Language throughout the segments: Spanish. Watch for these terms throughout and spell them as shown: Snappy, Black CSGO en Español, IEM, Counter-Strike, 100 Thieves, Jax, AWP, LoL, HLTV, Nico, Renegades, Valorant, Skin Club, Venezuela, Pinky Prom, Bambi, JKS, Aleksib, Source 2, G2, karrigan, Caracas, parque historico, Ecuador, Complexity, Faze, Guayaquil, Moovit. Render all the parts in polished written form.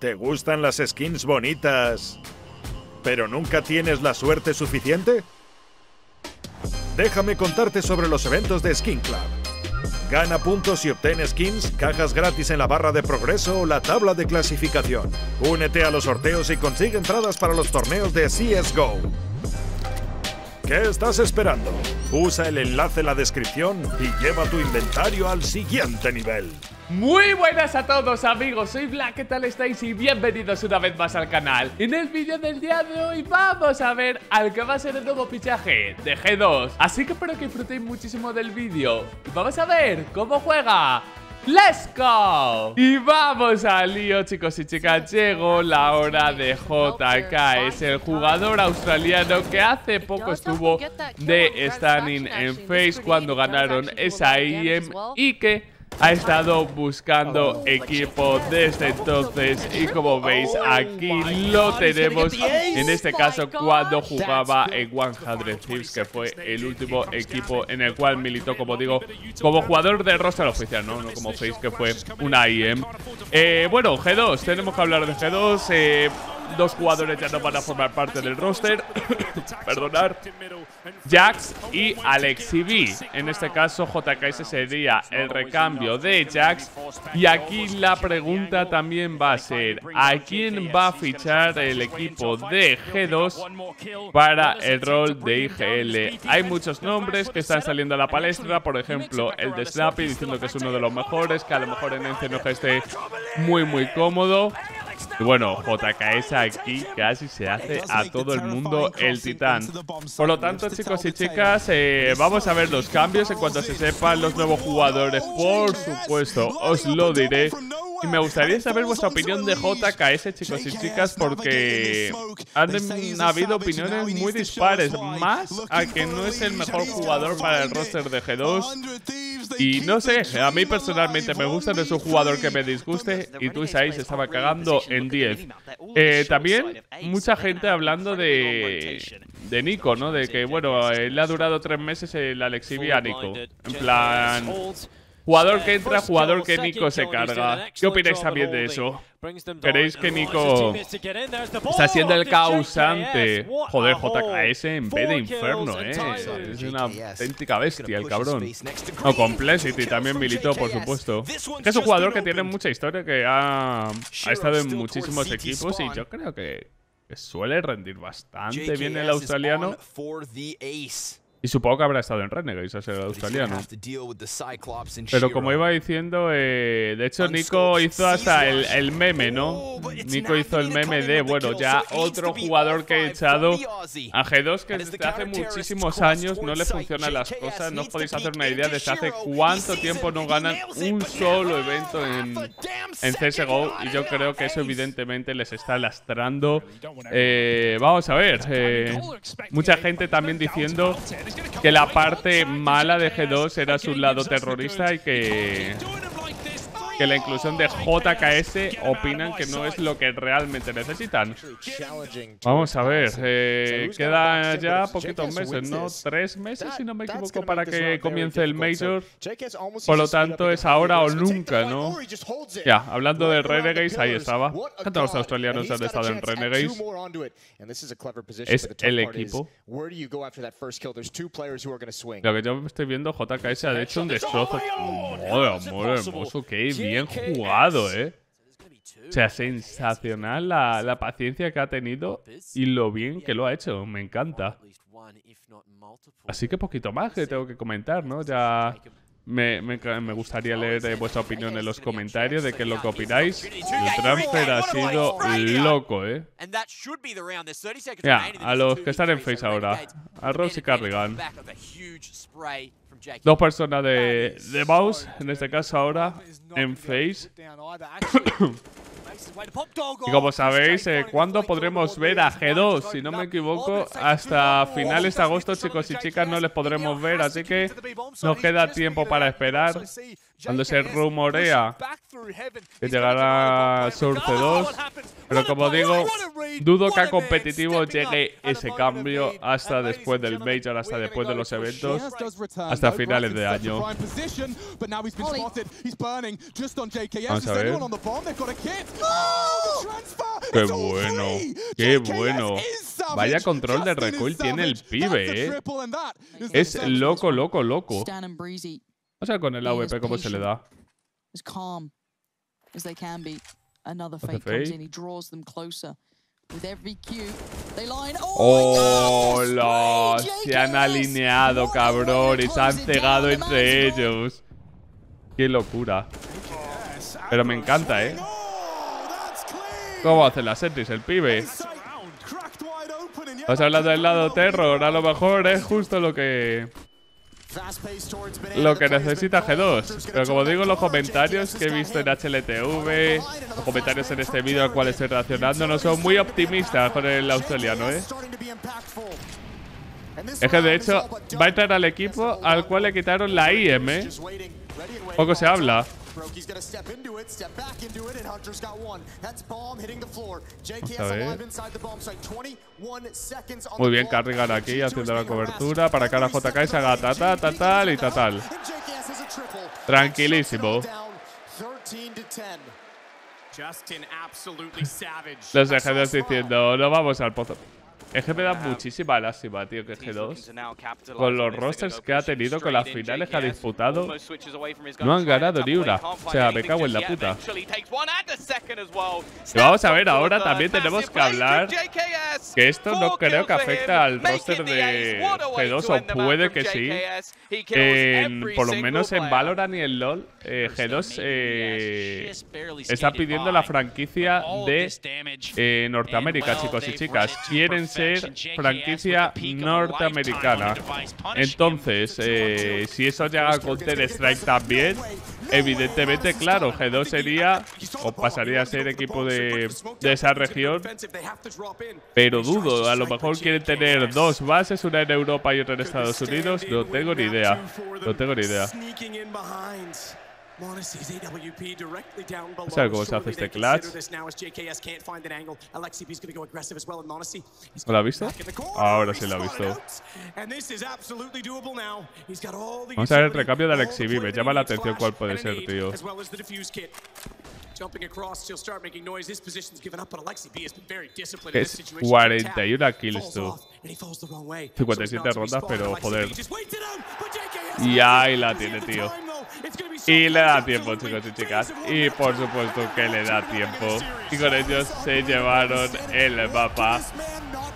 ¿Te gustan las skins bonitas, pero nunca tienes la suerte suficiente? Déjame contarte sobre los eventos de Skin Club. Gana puntos y obtén skins, cajas gratis en la barra de progreso o la tabla de clasificación. Únete a los sorteos y consigue entradas para los torneos de CSGO. ¿Qué estás esperando? Usa el enlace en la descripción y lleva tu inventario al siguiente nivel. Muy buenas a todos, amigos, soy Black, ¿qué tal estáis? Y bienvenidos una vez más al canal. En el vídeo del día de hoy vamos a ver al que va a ser el nuevo fichaje de G2. Así que espero que disfrutéis muchísimo del vídeo. Vamos a ver cómo juega. ¡Let's go! Y vamos al lío, chicos y chicas. Llegó la hora de JKS, el jugador australiano que hace poco estuvo de standing en Faze cuando ganaron esa IEM y que ha estado buscando equipo desde entonces. Y como veis, aquí lo tenemos. En este caso, cuando jugaba en 100 Thieves, que fue el último equipo en el cual militó, como digo, como jugador de roster oficial, no como Faze, que fue una IEM. Bueno, G2, tenemos que hablar de G2. Dos jugadores ya no van a formar parte del roster. Perdonad. Jax y Aleksib. En este caso, JKS sería el recambio de Jax. Y aquí la pregunta también va a ser: ¿a quién va a fichar el equipo de G2 para el rol de IGL? Hay muchos nombres que están saliendo a la palestra. Por ejemplo, el de Snappy, diciendo que es uno de los mejores, que a lo mejor en este no esté muy cómodo. Y bueno, JKS aquí casi se hace a todo el mundo el titán. Por lo tanto, chicos y chicas, vamos a ver los cambios. En cuanto se sepan los nuevos jugadores, por supuesto, os lo diré. Y me gustaría saber vuestra opinión de JKS, chicos y chicas, porque han habido opiniones muy dispares, más a que no es el mejor jugador para el roster de G2. Y no sé, a mí personalmente me gusta, no es un jugador que me disguste. Y tú, Isaí, se estaba cagando en 10. También mucha gente hablando de Nico, ¿no? De que, bueno, le ha durado 3 meses el Aleksib a Nico. En plan, jugador que entra, jugador que Nico se carga. ¿Qué opináis también de eso? ¿Creéis que Nico está siendo el causante? Joder, JKS en vez de Inferno, es una auténtica bestia el cabrón. O Complexity también militó, por supuesto. Es un jugador que tiene mucha historia, que ha estado en muchísimos equipos y yo creo que suele rendir bastante bien el australiano. Y supongo que habrá estado en Renegades, o sea, el australiano. Pero como iba diciendo, de hecho Nico hizo hasta el meme, ¿no? Nico hizo el meme de, bueno, ya otro jugador que he echado a G2, que desde hace muchísimos años no le funcionan las cosas. No os podéis hacer una idea desde hace cuánto tiempo no ganan un solo evento en CSGO. Y yo creo que eso evidentemente les está lastrando. Vamos a ver. Mucha gente también diciendo que la parte mala de G2 era su lado terrorista y que la inclusión de JKS opinan que no es lo que realmente necesitan. Vamos a ver, queda ya poquitos meses, ¿no? 3 meses, si no me equivoco, para que comience el Major. Por lo tanto, es ahora o nunca, ¿no? Ya, hablando de Renegades, ahí estaba. ¿Cuántos australianos han estado en Renegades? Es el equipo. Lo que yo estoy viendo, JKS ha hecho un destrozo. Madre, amor hermoso, qué bien jugado, O sea, sensacional la paciencia que ha tenido y lo bien que lo ha hecho. Me encanta. Así que poquito más que tengo que comentar, ¿no? Ya me gustaría leer vuestra opinión en los comentarios de qué es lo que opináis. El transfer ha sido loco, Ya, a los que están en Face ahora. A Ross y Karrigan. 2 personas de Mouse, en este caso ahora, en Face. Y como sabéis, ¿cuándo podremos ver a G2? Si no me equivoco, hasta finales de agosto, chicos y chicas, no les podremos ver. Así que nos queda tiempo para esperar. Cuando se rumorea que llegará Source 2. Pero como digo, dudo que a competitivo llegue ese cambio hasta después del Major, hasta después de los eventos, hasta finales de año. Vamos a ver. ¡Qué bueno! ¡Qué bueno! Vaya control de recoil tiene el pibe, ¿eh? Es loco, loco, loco. O sea, con el AWP cómo se le da. ¡Hola! Se han alineado, cabrón. Y se han cegado entre ellos. ¡Qué locura! Pero me encanta, ¿eh? ¿Cómo hace las sentries el pibe? Estás hablando del lado terror. A lo mejor es justo lo que necesita G2. Pero como digo en los comentarios que he visto en HLTV, los comentarios en este vídeo al cual estoy reaccionando, no son muy optimistas con el australiano, ¿eh? Es que de hecho va a entrar al equipo al cual le quitaron la IEM, ¿eh? Poco se habla. He's going to step into it, step back into it, and Hunter's got one. That's bomb hitting the floor. JKS alive inside the bomb site. 21 seconds on the clock. Muy bien, Karrigan aquí haciendo la cobertura para que ahora JK se haga tal y tal. Tranquilísimo. Los de G2 diciendo, no vamos al pozo. Es que me da muchísima lástima, tío, que G2, con los rosters que ha tenido, con las finales que ha disputado, no han ganado ni una. O sea, me cago en la puta. Y vamos a ver, ahora también tenemos que hablar que esto no creo que afecte al roster de G2, o puede que sí. Por lo menos en Valorant y en LoL, G2 está pidiendo la franquicia de Norteamérica, chicos y chicas. Quieren ser franquicia norteamericana. Entonces, si eso llega a Counter-Strike también, evidentemente, claro, G2 sería o pasaría a ser equipo de esa región, pero dudo. A lo mejor quieren tener dos bases, una en Europa y otra en Estados Unidos. No tengo ni idea. No tengo ni idea. ¿Sabes cómo se hace este clutch? ¿Lo ha visto? Ahora sí lo ha visto. Vamos a ver el recambio de Aleksib. Me llama la atención cuál puede ser, tío. Que es 41 kills, tú. 57 rondas, pero joder. Y ahí la tiene, tío. Y le da tiempo, chicos y chicas. Y por supuesto que le da tiempo. Y con ellos se llevaron el mapa.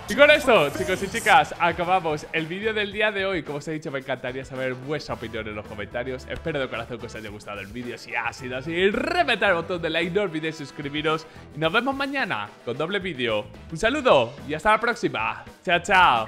Y con esto, chicos y chicas, acabamos el vídeo del día de hoy. Como os he dicho, me encantaría saber vuestra opinión en los comentarios. Espero de corazón que os haya gustado el vídeo. Si ha sido así, reventar el botón de like, no olvidéis suscribiros. Y nos vemos mañana con doble vídeo. Un saludo y hasta la próxima. Chao, chao.